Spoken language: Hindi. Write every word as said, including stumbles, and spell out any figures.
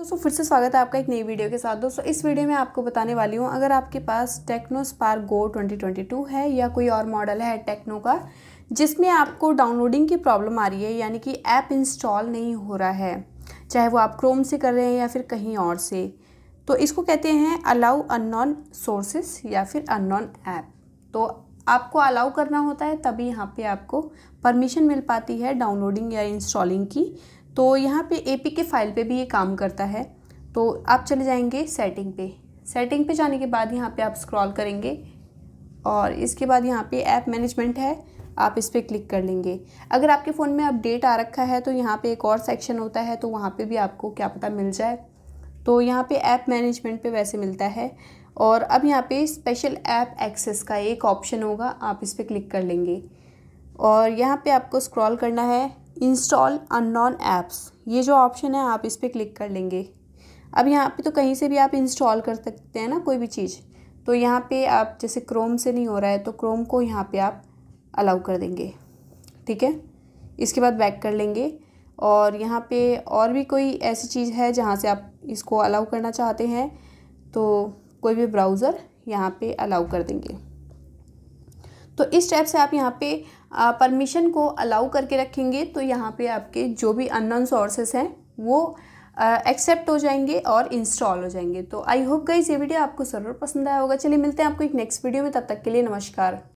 दोस्तों फिर से स्वागत है आपका एक नई वीडियो के साथ। दोस्तों इस वीडियो में आपको बताने वाली हूँ, अगर आपके पास Tecno Spark Go twenty twenty two है या कोई और मॉडल है टेक्नो का जिसमें आपको डाउनलोडिंग की प्रॉब्लम आ रही है, यानी कि ऐप इंस्टॉल नहीं हो रहा है, चाहे वो आप क्रोम से कर रहे हैं या फिर कहीं और से, तो इसको कहते हैं अलाउ अननोन सोर्सेस या फिर अननोन ऐप। तो आपको अलाउ करना होता है तभी यहाँ पर आपको परमिशन मिल पाती है डाउनलोडिंग या इंस्टॉलिंग की। तो यहाँ पे एपीके फाइल पे भी ये काम करता है। तो आप चले जाएंगे सेटिंग पे। सेटिंग पे जाने के बाद यहाँ पे आप स्क्रॉल करेंगे और इसके बाद यहाँ पे ऐप मैनेजमेंट है, आप इस पर क्लिक कर लेंगे। अगर आपके फ़ोन में अपडेट आ रखा है तो यहाँ पे एक और सेक्शन होता है, तो वहाँ पे भी आपको क्या पता मिल जाए। तो यहाँ पे ऐप मैनेजमेंट पे वैसे मिलता है और अब यहाँ पे स्पेशल ऐप एक्सेस का एक ऑप्शन होगा, आप इस पर क्लिक कर लेंगे और यहाँ पर आपको स्क्रॉल करना है इंस्टॉल अननोन ऐप्स, ये जो ऑप्शन है आप इस पर क्लिक कर लेंगे। अब यहाँ पे तो कहीं से भी आप इंस्टॉल कर सकते हैं ना कोई भी चीज़, तो यहाँ पे आप जैसे क्रोम से नहीं हो रहा है तो क्रोम को यहाँ पे आप अलाउ कर देंगे, ठीक है। इसके बाद बैक कर लेंगे और यहाँ पे और भी कोई ऐसी चीज़ है जहाँ से आप इसको अलाउ करना चाहते हैं, तो कोई भी ब्राउज़र यहाँ पर अलाउ कर देंगे। तो इस स्टेप से आप यहाँ पे परमिशन को अलाउ करके रखेंगे तो यहाँ पे आपके जो भी अननोन सोर्सेस हैं वो एक्सेप्ट हो जाएंगे और इंस्टॉल हो जाएंगे। तो आई होप गाइस ये वीडियो आपको ज़रूर पसंद आया होगा। चलिए मिलते हैं आपको एक नेक्स्ट वीडियो में, तब तक के लिए नमस्कार।